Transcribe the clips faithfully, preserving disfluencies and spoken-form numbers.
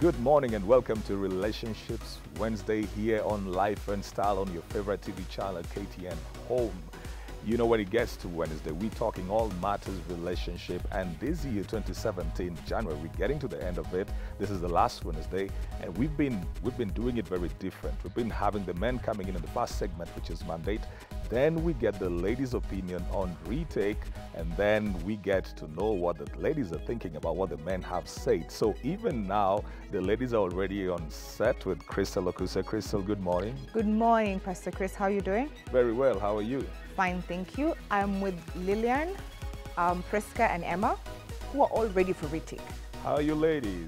Good morning and welcome to Relationships Wednesday here on Life and Style on your favorite T V channel, K T N Home. You know, when it gets to Wednesday, we're talking all matters relationship, and this year, twenty seventeen, January, we're getting to the end of it. This is the last Wednesday, and we've been, we've been doing it very different. We've been having the men coming in in the first segment, which is mandate. Then we get the ladies' opinion on retake, and then we get to know what the ladies are thinking about what the men have said. So even now, the ladies are already on set with Crystal Okusa. Crystal, good morning. Good morning, Pastor Chris. How are you doing? Very well. How are you? Fine, thank you. I'm with Lillian, um, Prisca, and Emma, who are all ready for retake. How are you, ladies?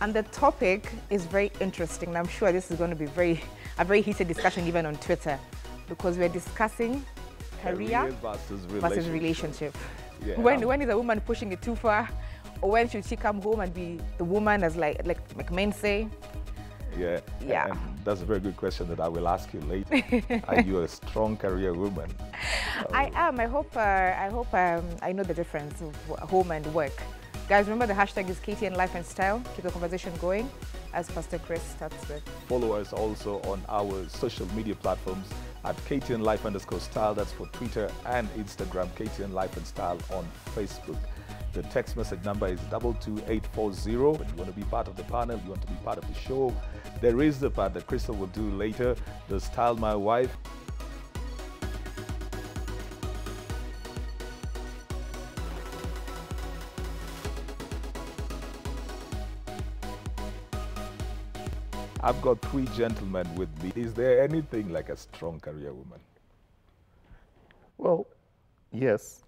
And the topic is very interesting, and I'm sure this is going to be very a very heated discussion even on Twitter, because we're discussing career, career versus relationship. Versus relationship. Yeah. When, when is a woman pushing it too far? Or when should she come home and be the woman, as like, like, like men say? Yeah, yeah. And that's a very good question that I will ask you later. Are you a strong career woman? Uh, I am. I hope, uh, I, hope um, I know the difference of home and work. Guys, remember the hashtag is K T N Life and Style. Keep the conversation going, as Pastor Chris starts with. Follow us also on our social media platforms at K T N Life underscore Style. That's for Twitter and Instagram, K T N Life and Style on Facebook. The text message number is two two eight four zero. You want to be part of the panel, you want to be part of the show. There is the part that Crystal will do later, the Style My Wife. I've got three gentlemen with me. Is there anything like a strong career woman? Well, yes.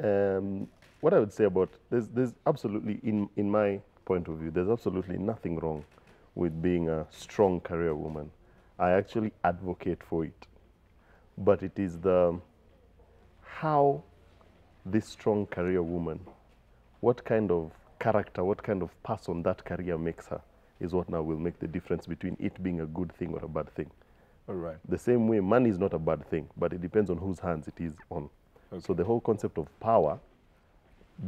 Um, what I would say about there's there's absolutely, in in my point of view, there's absolutely nothing wrong with being a strong career woman. I actually advocate for it, but it is the how this strong career woman, what kind of character, what kind of person that career makes her, is what now will make the difference between it being a good thing or a bad thing. All right. The same way, money is not a bad thing, but it depends on whose hands it is on. Okay. So the whole concept of power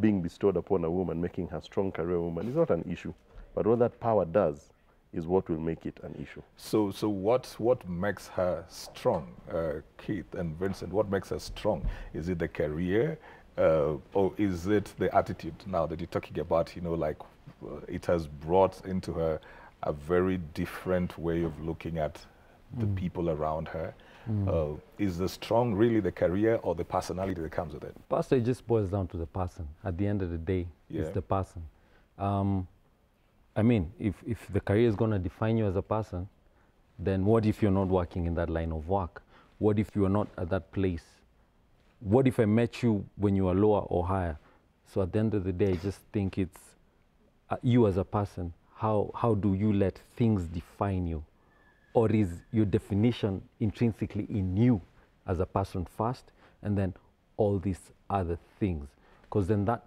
being bestowed upon a woman, making her a strong career woman, is not an issue. But what that power does is what will make it an issue. So, so what, what makes her strong, uh, Keith and Vincent? What makes her strong? Is it the career, uh, or is it the attitude? Now that you're talking about, you know, like uh, it has brought into her a very different way of looking at the mm. people around her. Mm. Uh, is the strong really the career or the personality that comes with it? Pastor, it just boils down to the person. At the end of the day, yeah. It's the person. Um, I mean, if, if the career is going to define you as a person, then what if you're not working in that line of work? What if you're not at that place? What if I met you when you were lower or higher? So at the end of the day, I just think it's uh, you as a person. How, how do you let things define you? Or is your definition intrinsically in you as a person first, and then all these other things? Because then that,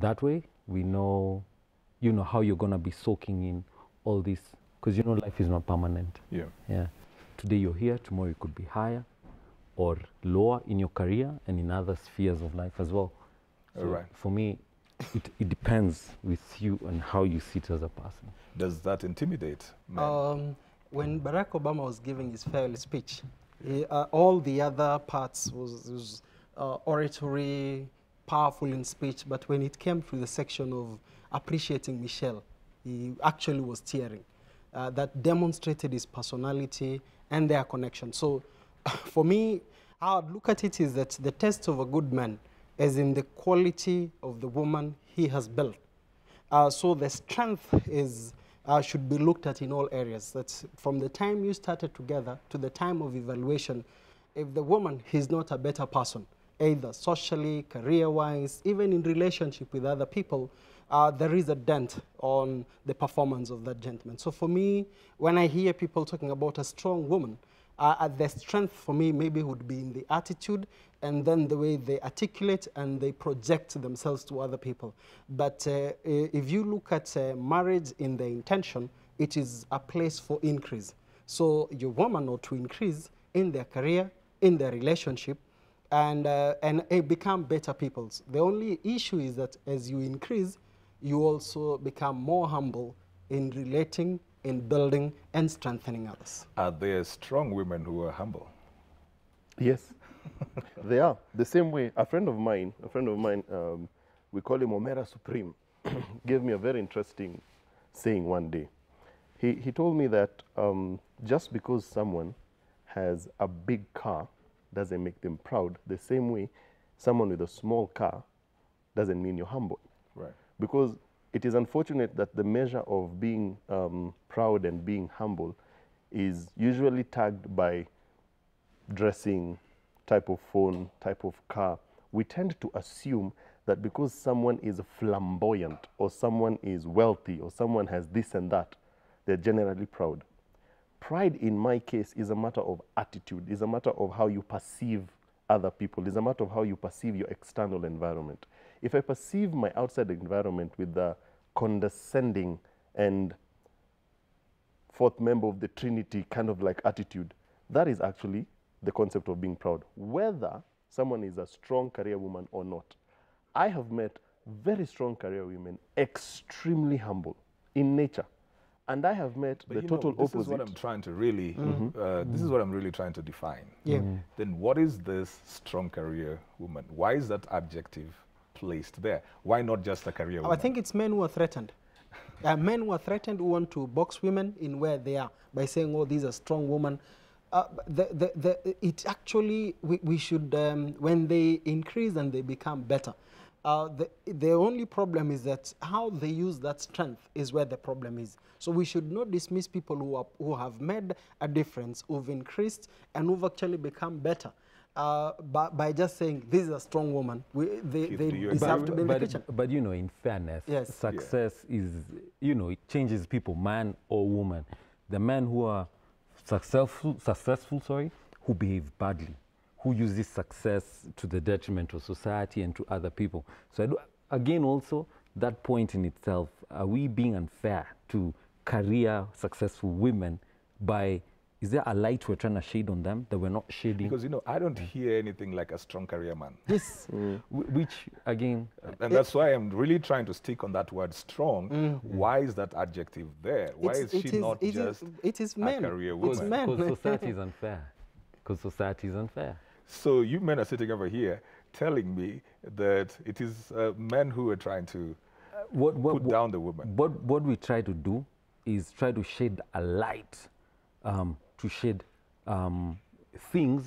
that way, we know, you know, how you're going to be soaking in all this. Because, you know, life is not permanent. Yeah. Yeah. Today you're here, tomorrow you could be higher or lower in your career and in other spheres of life as well. So all right. For me, it, it depends with you and how you sit as a person. Does that intimidate men? Um, When Barack Obama was giving his farewell speech, he, uh, all the other parts was, was uh, oratory, powerful in speech, but when it came to the section of appreciating Michelle, he actually was tearing. Uh, that demonstrated his personality and their connection. So for me, how I'd look at it is that the test of a good man is in the quality of the woman he has built. Uh, so the strength is... Uh, should be looked at in all areas. That's from the time you started together to the time of evaluation. If the woman is not a better person, either socially, career-wise, even in relationship with other people, uh, there is a dent on the performance of that gentleman. So for me, when I hear people talking about a strong woman, uh, the strength for me maybe would be in the attitude and then the way they articulate and they project themselves to other people. But uh, if you look at uh, marriage in the intention, it is a place for increase. So your woman ought to increase in their career, in their relationship, and, uh, and uh, become better people. The only issue is that as you increase, you also become more humble in relating, in building, and strengthening others. Are there strong women who are humble? Yes, they are. The same way, a friend of mine, a friend of mine, um, we call him Omera Supreme, gave me a very interesting saying one day. He, he told me that um, just because someone has a big car doesn't make them proud, the same way someone with a small car doesn't mean you're humble. Right. Because it is unfortunate that the measure of being um, proud and being humble is usually tagged by dressing, type of phone, type of car. We tend to assume that because someone is flamboyant or someone is wealthy or someone has this and that, they're generally proud. Pride, in my case, is a matter of attitude, is a matter of how you perceive other people, is a matter of how you perceive your external environment. If I perceive my outside environment with the condescending and fourth member of the Trinity kind of like attitude, that is actually the concept of being proud, whether someone is a strong career woman or not. I have met very strong career women, extremely humble in nature. And I have met but the total know, this opposite. This is what I'm trying to really, mm-hmm. uh, mm-hmm. this is what I'm really trying to define. Yeah. Mm-hmm. Then what is this strong career woman? Why is that adjective placed there? Why not just a career oh, woman? I think it's men who are threatened. uh, men who are threatened who want to box women in where they are by saying, oh, these are strong women. Uh, the, the, the, it actually, we, we should, um, when they increase and they become better, Uh, the, the only problem is that how they use that strength is where the problem is. So we should not dismiss people who, are, who have made a difference, who've increased, and who've actually become better uh, by, by just saying, this is a strong woman. We, they they deserve to be in the kitchen. But, you know, in fairness, yes. success yeah. is, you know, it changes people, man or woman. The men who are successful, successful sorry, who behave badly, who uses success to the detriment of society and to other people. So I do, again, also, that point in itself, are we being unfair to career successful women by, is there a light we're trying to shade on them that we're not shading? Because, you know, I don't hear anything like a strong career man. Yes. Mm. Which, again... And that's why I'm really trying to stick on that word strong. Mm. Why is that adjective there? Why it's, is she is, not it just is, it is men. a career woman? It's men. Because society is unfair. Because society is unfair. So you men are sitting over here telling me that it is uh, men who are trying to uh, what, what, put what, down the woman. What, what we try to do is try to shed a light, um, to shed um, things.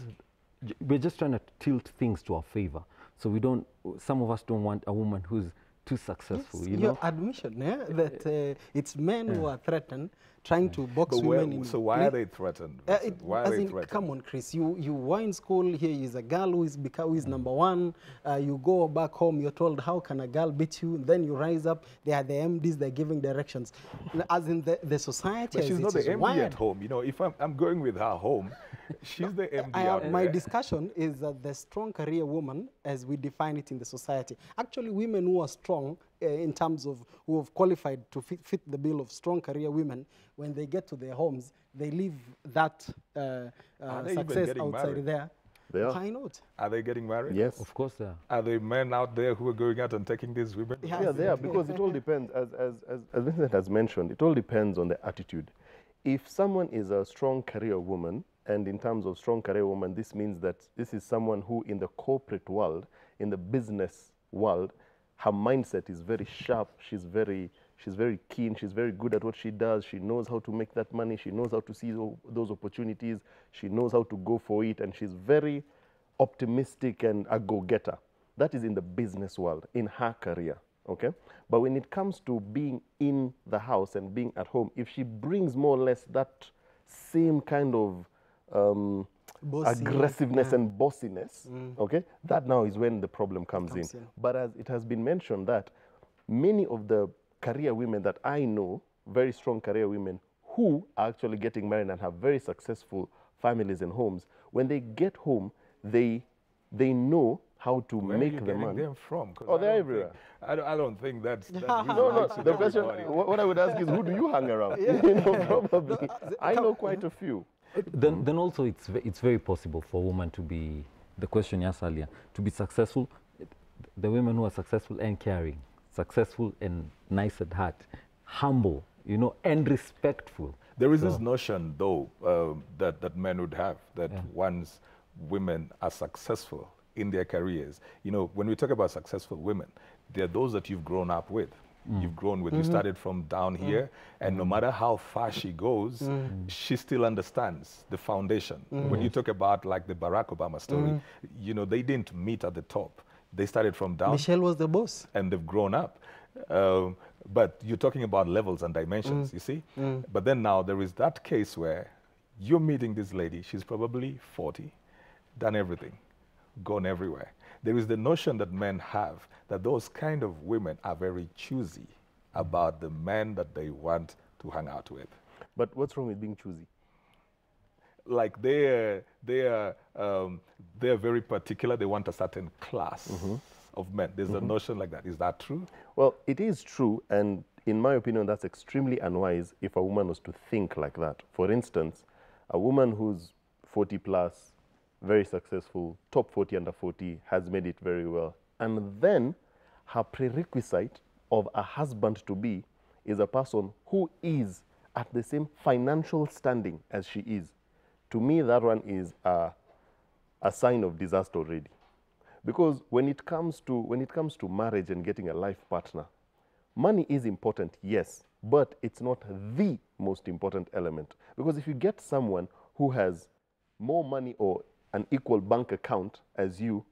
We're just trying to tilt things to our favor. So we don't, some of us don't want a woman who's too successful. Yes, you your know? admission, yeah, that uh, it's men yeah. who are threatened, trying yeah. to box but women. Where, so why play. are they threatened? Uh, it, why are they in, threatened? Come on, Chris. You you were in school. Here is a girl who is who is number one. Uh, you go back home. You're told, how can a girl beat you? Then you rise up. They are the M Ds. They're giving directions. As in the, the society. But she's not the M D wired. at home. You know, if I'm I'm going with her home, she's the M D I, out My there. discussion is that the strong career woman, as we define it in the society, actually women who are strong uh, in terms of who have qualified to fit, fit the bill of strong career women, when they get to their homes, they leave that uh, uh, success outside married? there. They are. Why not? Are they getting married? Yes, of course they are. Are there men out there who are going out and taking these women? Yes. Yeah, they are, because it all depends, as, as, as, as Vincent has mentioned, it all depends on the attitude. If someone is a strong career woman, and in terms of strong career woman, this means that this is someone who in the corporate world, in the business world, her mindset is very sharp, she's very, she's very keen, she's very good at what she does, she knows how to make that money, she knows how to seize those opportunities, she knows how to go for it, and she's very optimistic and a go-getter. That is in the business world, in her career, okay? But when it comes to being in the house and being at home, if she brings more or less that same kind of Um, aggressiveness yeah. and bossiness, mm. okay, that now is when the problem comes, comes in. in. But as it has been mentioned that many of the career women that I know, very strong career women who are actually getting married and have very successful families and homes, when they get home, they, they know how to Where make are you the money. Them from? Oh, they're I everywhere. Think, I, don't, I don't think that's... that's no, no, the question, what I would ask is, who do you hang around? Yeah. You know, probably. No, I know quite a few. Then, then also it's, it's very possible for a woman to be, the question you asked earlier, to be successful. The women who are successful and caring, successful and nice at heart, humble, you know, and respectful. There is so. this notion, though, uh, that, that men would have, that yeah. once women are successful in their careers, you know, when we talk about successful women, they're those that you've grown up with. Mm. You've grown with, mm-hmm. you started from down mm. here, and mm. no matter how far she goes, mm. she still understands the foundation. Mm. When you talk about like the Barack Obama story, mm. you know, they didn't meet at the top. They started from down. Michelle was the boss. And they've grown up. Um, but you're talking about levels and dimensions, mm. you see? Mm. But then now there is that case where you're meeting this lady, she's probably forty, done everything, gone everywhere. There is the notion that men have that those kind of women are very choosy about the men that they want to hang out with. But what's wrong with being choosy? Like they're, they're, um, they're very particular. They want a certain class mm-hmm. of men. There's mm-hmm. a notion like that. Is that true? Well, it is true. And in my opinion, that's extremely unwise if a woman was to think like that. For instance, a woman who's forty plus, very successful, top forty, under forty, has made it very well. And then her prerequisite of a husband-to-be is a person who is at the same financial standing as she is. To me, that one is a, a sign of disaster already. Because when it comes to, when it comes to marriage and getting a life partner, money is important, yes, but it's not the most important element. Because if you get someone who has more money or an equal bank account as you,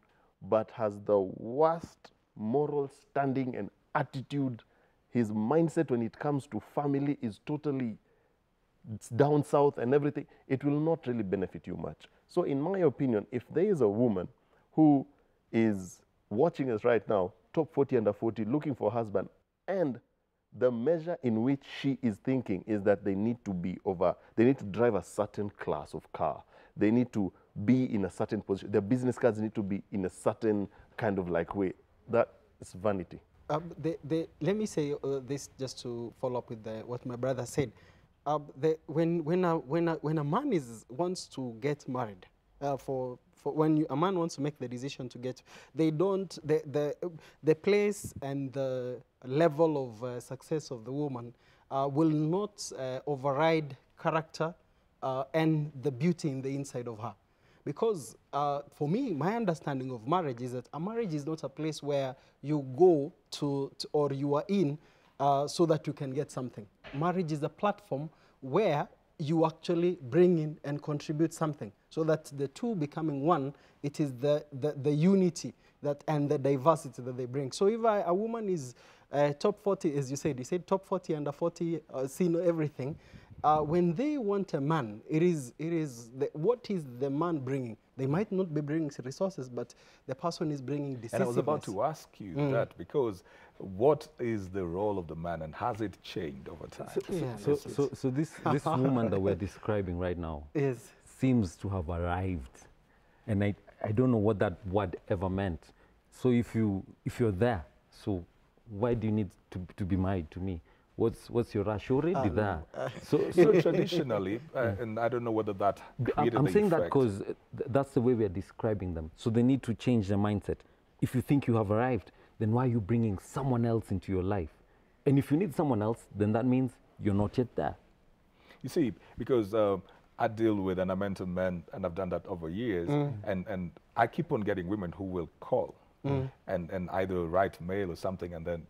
but has the worst moral standing and attitude, his mindset when it comes to family is totally down south and everything, it will not really benefit you much. So in my opinion, if there is a woman who is watching us right now, top forty, under forty, looking for a husband, and the measure in which she is thinking is that they need to be over, they need to drive a certain class of car, they need to be in a certain position, their business cards need to be in a certain kind of like way. That is vanity. Um, they, they, let me say uh, this just to follow up with the, what my brother said. Uh, the, when, when, a, when, a, when a man is, wants to get married, uh, for, for when you, a man wants to make the decision to get, they don't, the, the, the place and the level of uh, success of the woman uh, will not uh, override character uh, and the beauty in the inside of her. Because uh, for me, my understanding of marriage is that a marriage is not a place where you go to, to or you are in uh, so that you can get something. Marriage is a platform where you actually bring in and contribute something so that the two becoming one, it is the, the, the unity that, and the diversity that they bring. So if a, a woman is uh, top forty, as you said, you said top forty, under forty, uh, seen everything, Uh, when they want a man, it is, it is the, what is the man bringing? They might not be bringing resources, but the person is bringing decisiveness. And I was about to ask you mm. that, because what is the role of the man, and has it changed over time? So, yeah, so, so, so, so this, this woman that we're describing right now is. seems to have arrived. And I, I don't know what that word ever meant. So if, you, if you're there, so why do you need to, to be married to me? What's, what's your rush? You already um, there. Uh, so, so traditionally, uh, and I don't know whether that created I'm saying effect. that because th that's the way we are describing them. So they need to change their mindset. If you think you have arrived, then why are you bringing someone else into your life? And if you need someone else, then that means you're not yet there. You see, because um, I deal with and I mentor men, and I've done that over years, mm. and, and I keep on getting women who will call mm. and, and either write mail or something, and then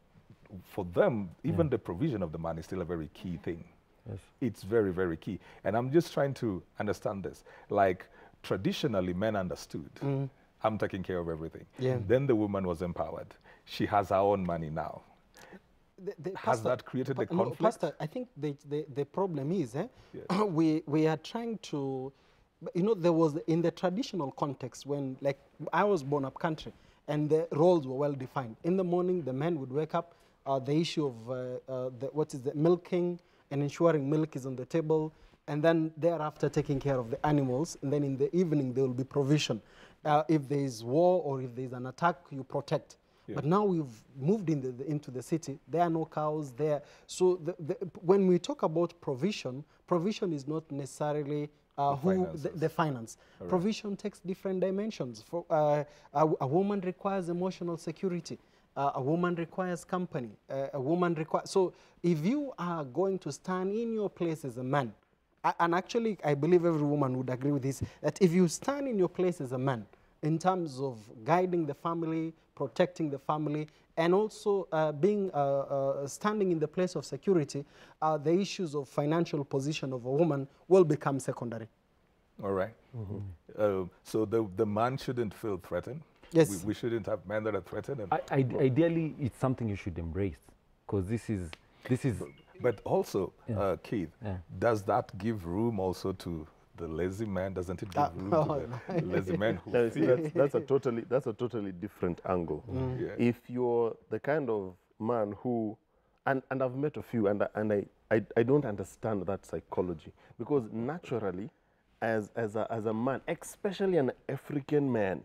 for them, even yeah. the provision of the man is still a very key thing. Yes. It's very, very key. And I'm just trying to understand this. Like, traditionally, men understood, mm. I'm taking care of everything. Yeah. Then the woman was empowered. She has her own money now. The, the Has Pastor, that created the conflict? No, Pastor, I think the, the, the problem is, eh, yes. we, we are trying to, you know, there was, in the traditional context, when, like, I was born up country, and the roles were well defined. In the morning, the men would wake up. Uh, the issue of uh, uh, the, what is the milking and ensuring milk is on the table, and then thereafter taking care of the animals, and then in the evening there will be provision. Uh, if there is war or if there is an attack, you protect. Yeah. But now we've moved in the, the, into the city. There are no cows there. So the, the, when we talk about provision, provision is not necessarily Uh, who the, the finance. Right. Provision takes different dimensions. For, uh, a, a woman requires emotional security. Uh, a woman requires company. Uh, a woman requires... So if you are going to stand in your place as a man, I, and actually I believe every woman would agree with this, that if you stand in your place as a man in terms of guiding the family, protecting the family, and also uh, being uh, uh, standing in the place of security, uh, the issues of financial position of a woman will become secondary. All right. Mm-hmm. uh, so the, the man shouldn't feel threatened. Yes. We, we shouldn't have men that are threatened. And I, I, ideally, it's something you should embrace, because this is, this is. But, but also, yeah. uh, Keith, yeah. does that give room also to the lazy man? Doesn't it give uh, room oh to the lazy man? Who no, see, that's, that's a totally, that's a totally different angle. Mm. Yeah. If you're the kind of man who, and and I've met a few, and and I I, I don't understand that psychology, because naturally, as as a, as a man, especially an African man,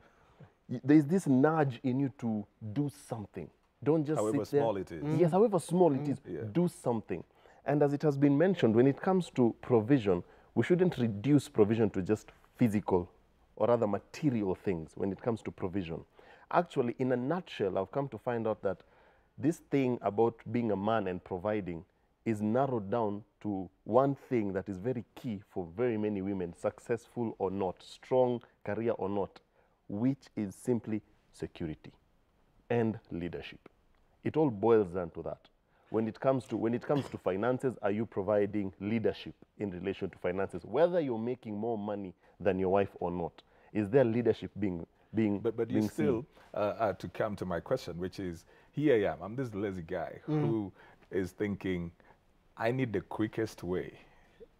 there's this nudge in you to do something. Don't just however sit there. Small it is. Mm. Yes, however small it mm. is, yeah. do something. And as it has been mentioned, when it comes to provision, we shouldn't reduce provision to just physical or other material things when it comes to provision. Actually, in a nutshell, I've come to find out that this thing about being a man and providing is narrowed down to one thing that is very key for very many women, successful or not, strong career or not, which is simply security and leadership. It all boils down to that. When it comes to, when it comes to finances, are you providing leadership in relation to finances? Whether you're making more money than your wife or not, is there leadership being being But, but being you still, uh, are to come to my question, which is, here I am, I'm this lazy guy mm. who is thinking, I need the quickest way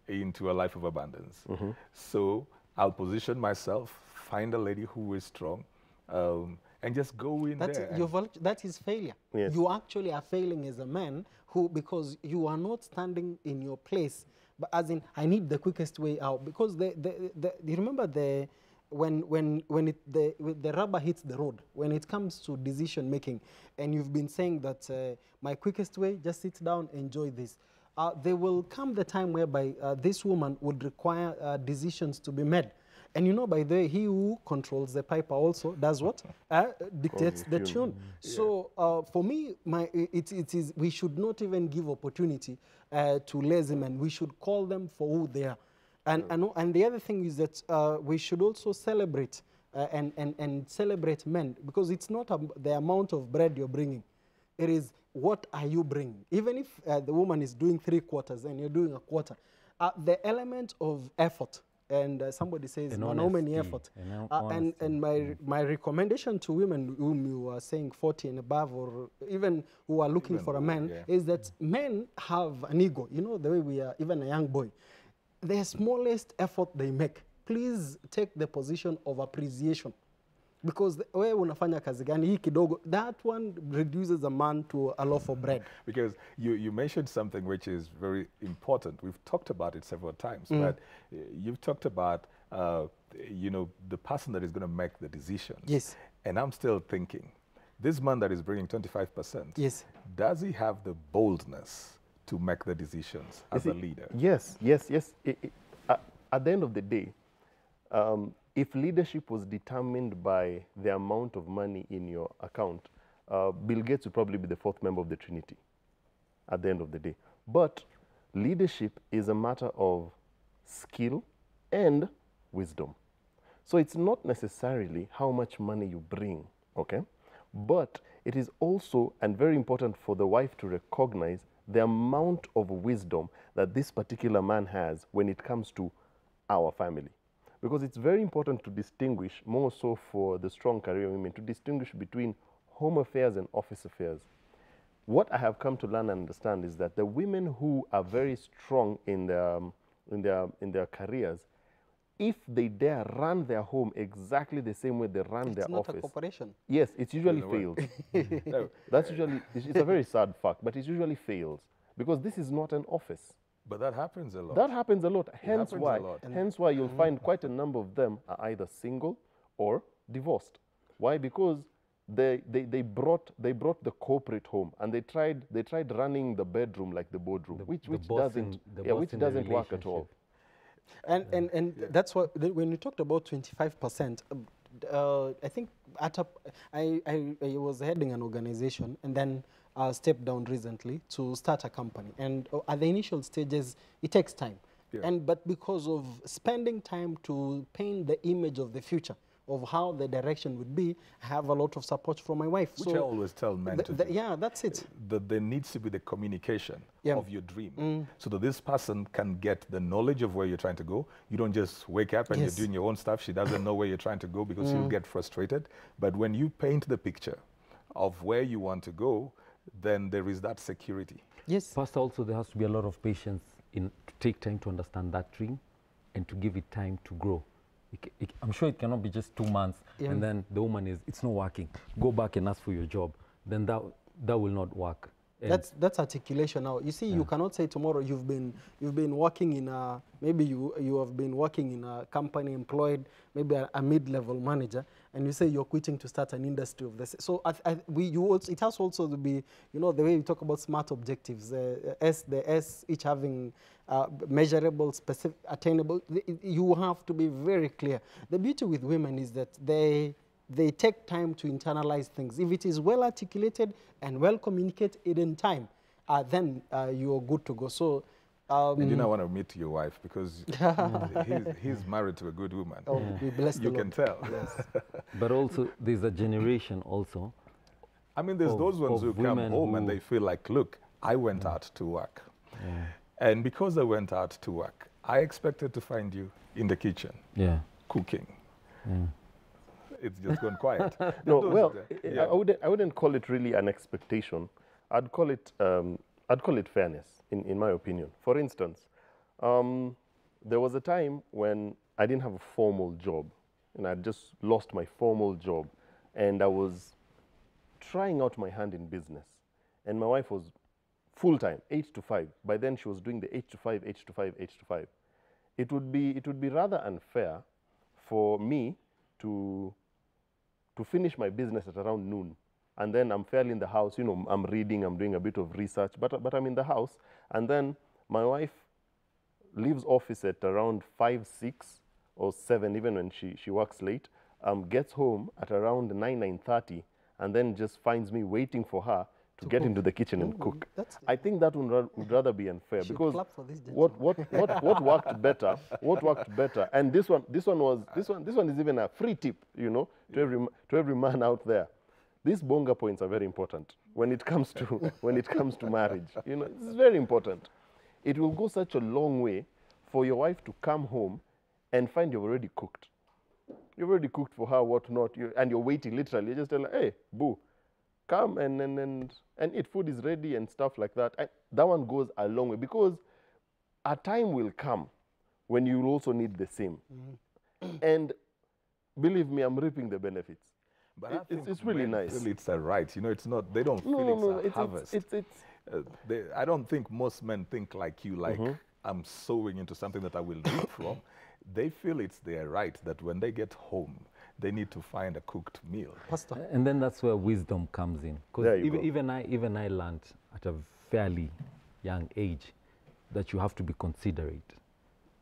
into a life of abundance. Mm-hmm. So I'll position myself, find a lady who is strong, um, and just go in that there. Is that is failure. Yes. You actually are failing as a man who, because you are not standing in your place. But as in, I need the quickest way out. Because the, the, the, you remember the, when, when, when, it, the, when the rubber hits the road, when it comes to decision making, and you've been saying that uh, my quickest way, just sit down, enjoy this. Uh, there will come the time whereby uh, this woman would require uh, decisions to be made. And you know, by the way, he who controls the piper also does what? Uh, dictates the tune. Yeah. So uh, for me, my, it, it is, we should not even give opportunity uh, to lazy men. We should call them for who they are. And, yeah. and, and the other thing is that uh, we should also celebrate uh, and, and, and celebrate men, because it's not a, the amount of bread you're bringing. It is what are you bringing. Even if uh, the woman is doing three quarters and you're doing a quarter, uh, the element of effort. And uh, somebody says, no, no many effort. And, uh, and, and my, my recommendation to women whom you are saying forty and above, or even who are looking even for a man, yeah. is that yeah. men have an ego. You know, the way we are, even a young boy, the smallest effort they make, please take the position of appreciation. Because wewe unafanya kazi gani hii kidogo, that one reduces a man to a loaf of bread. Because you, you mentioned something which is very important. We've talked about it several times, mm. but you've talked about, uh, you know, the person that is going to make the decisions. Yes. And I'm still thinking, this man that is bringing twenty-five percent, yes. does he have the boldness to make the decisions as is a leader? Yes, yes, yes. It, it, uh, at the end of the day, um, if leadership was determined by the amount of money in your account, uh, Bill Gates would probably be the fourth member of the Trinity at the end of the day. But leadership is a matter of skill and wisdom. So it's not necessarily how much money you bring, okay? But it is also, and very important for the wife to recognize, the amount of wisdom that this particular man has when it comes to our family. Because it's very important to distinguish, more so for the strong career women, to distinguish between home affairs and office affairs. What I have come to learn and understand is that the women who are very strong in their, um, in their, in their careers, if they dare run their home exactly the same way they run their office. It's not a corporation. Yes, it's usually failed. No. That's usually, it's, it's a very sad fact, but it usually fails. Because this is not an office. But that happens a lot. That happens a lot. Hence why, a lot. hence why you'll find quite a number of them are either single or divorced. Why? Because they, they, they, brought, they brought the corporate home, and they tried, they tried running the bedroom like the boardroom, the, which, the which doesn't, in, yeah, which doesn't work at all. And, yeah. and, and yeah. that's what, when you talked about twenty-five percent, uh, I think at a, I, I, I was heading an organization and then uh, stepped down recently to start a company. And at the initial stages, it takes time. Yeah. And but because of spending time to paint the image of the future, of how the direction would be, I have a lot of support from my wife. Which so I always tell men th to th do. Yeah, that's it. That there needs to be the communication yeah. of your dream. Mm. So that this person can get the knowledge of where you're trying to go. You don't just wake up and yes. you're doing your own stuff. She doesn't know where you're trying to go because mm. she'll get frustrated. But when you paint the picture of where you want to go, then there is that security. Yes. Pastor, also there has to be a lot of patience in to take time to understand that dream and to give it time to grow. It, it, I'm sure it cannot be just two months yeah. and then the woman is, it's not working. Go back and ask for your job. Then that, that will not work. And that's, that's articulation now. You see, yeah. you cannot say tomorrow you've been, you've been working in a, maybe you, you have been working in a company employed, maybe a, a mid-level manager, and you say you're quitting to start an industry of this. So I, I, we, you also, it has also to be, you know, the way we talk about smart objectives, uh, S, the S, each having uh, measurable, specific, attainable. You have to be very clear. The beauty with women is that they... they take time to internalize things. If it is well articulated and well communicated in time, uh, then uh, you're good to go. So, um, you do not want to meet your wife because he's, he's married to a good woman. Oh, yeah. we bless you the can Lord. Tell. Yes. But also, there's a generation also. I mean, there's of, those ones who come home who and they feel like, look, I went yeah. out to work. Yeah. And because I went out to work, I expected to find you in the kitchen, yeah. cooking. Yeah. It's just gone quiet. No, well, yeah. I, I, wouldn't, I wouldn't call it really an expectation. I'd call it, um, I'd call it fairness, in, in my opinion. For instance, um, there was a time when I didn't have a formal job, and I just lost my formal job, and I was trying out my hand in business. And my wife was full-time, eight to five. By then, she was doing the eight to five, eight to five, eight to five. It would be, it would be rather unfair for me to... to finish my business at around noon, and then I'm fairly in the house, you know, I'm reading, I'm doing a bit of research, but, but I'm in the house, and then my wife leaves office at around five, six, or seven, even when she, she works late, um, gets home at around nine, nine thirty, and then just finds me waiting for her to, to get cook. into the kitchen and cook. That's I think that would, ra would rather be unfair because what what what what worked better? What worked better? And this one, this one was this one. This one is even a free tip, you know, to every to every man out there. These bonga points are very important when it comes to when it comes to marriage. You know, it's very important. It will go such a long way for your wife to come home and find you've already cooked. You've already cooked for her, what not? You, and you're waiting literally. You just tell her, hey, boo. Come and, and, and, and eat, food is ready and stuff like that. I, that one goes a long way because a time will come when you will also need the same. Mm-hmm. And believe me, I'm reaping the benefits. But it, it's, it's really nice. Feel it's a right. You know, it's not, they don't no, feel it's no, a it's, harvest. It's, it's, it's uh, they, I don't think most men think like you, like mm-hmm. I'm sowing into something that I will reap from. They feel it's their right that when they get home, they need to find a cooked meal. Pastor. And then that's where wisdom comes in. Because even, even, I, even I learned at a fairly young age that you have to be considerate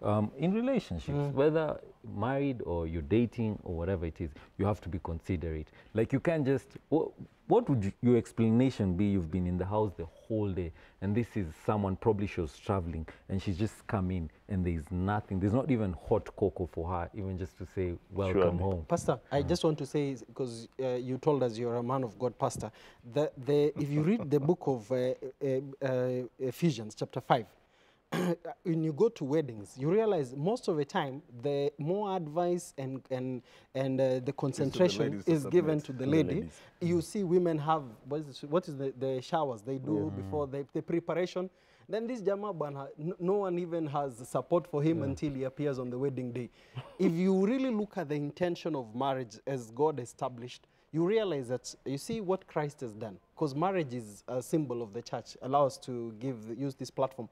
um, in relationships, mm. whether married or you're dating or whatever it is, you have to be considerate. Like you can't just, what, what would you, your explanation be? You've been in the house the whole day and this is someone, probably she was traveling and she's just come in and there's nothing, there's not even hot cocoa for her, even just to say, welcome Surely. home. Pastor, I just want to say, because uh, you told us you're a man of God, Pastor, that the, if you read the book of uh, uh, uh, Ephesians chapter five, when you go to weddings, you realize most of the time, the more advice and, and, and uh, the concentration is given to the lady. You see women have, what is, what is the, the showers they do yeah. before the, the preparation. Then this Jama Bana, no one even has support for him yeah. until he appears on the wedding day. If you really look at the intention of marriage as God established, you realize that, you see what Christ has done. Because marriage is a symbol of the church. Allow us to give use this platform.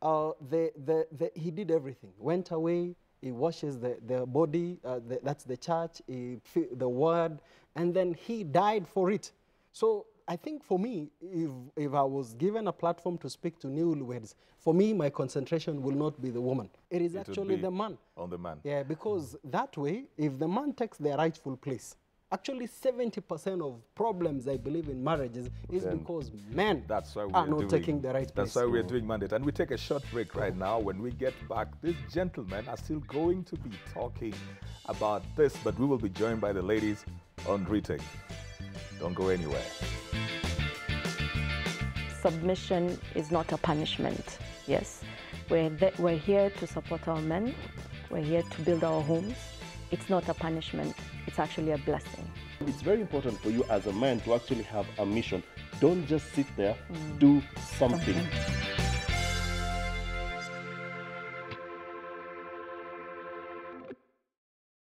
Uh, the, the, the, he did everything. Went away, he washes the, the body, uh, the, that's the church, he, the word, and then he died for it. So I think for me, if, if I was given a platform to speak to newlyweds, for me, my concentration will not be the woman. It is it actually the man. On the man. Yeah, because that way, if the man takes their rightful place, Actually, seventy percent of problems, I believe, in marriages is then because men that's why are not doing, taking the right place. That's why we're doing mandate. And we take a short break right now. When we get back, these gentlemen are still going to be talking about this, but we will be joined by the ladies on Retake. Don't go anywhere. Submission is not a punishment, yes. We're, we're here to support our men. We're here to build our homes. It's not a punishment. It's actually a blessing. It's very important for you as a man to actually have a mission. Don't just sit there, mm. do something.